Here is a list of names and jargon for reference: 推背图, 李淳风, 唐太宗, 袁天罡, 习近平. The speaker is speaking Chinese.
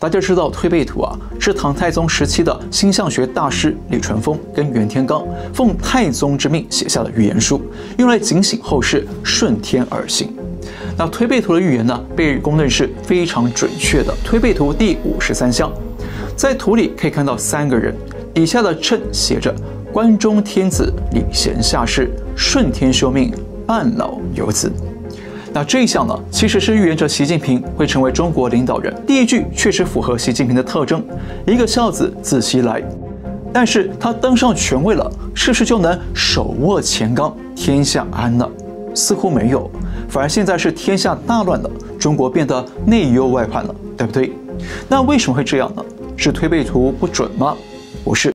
大家知道推背图啊，是唐太宗时期的星象学大师李淳风跟袁天罡奉太宗之命写下的预言书，用来警醒后世顺天而行。那推背图的预言呢，被公认是非常准确的。推背图第53象，在图里可以看到三个人，底下的谶写着关中天子礼贤下士，顺天修命，半老有子。 那这一项呢，其实是预言着习近平会成为中国领导人。第一句确实符合习近平的特征，一个孝子自西来。但是他登上权位了，是不是就能手握钱纲，天下安了？似乎没有，反而现在是天下大乱了，中国变得内忧外患了，对不对？那为什么会这样呢？是推背图不准吗？不是。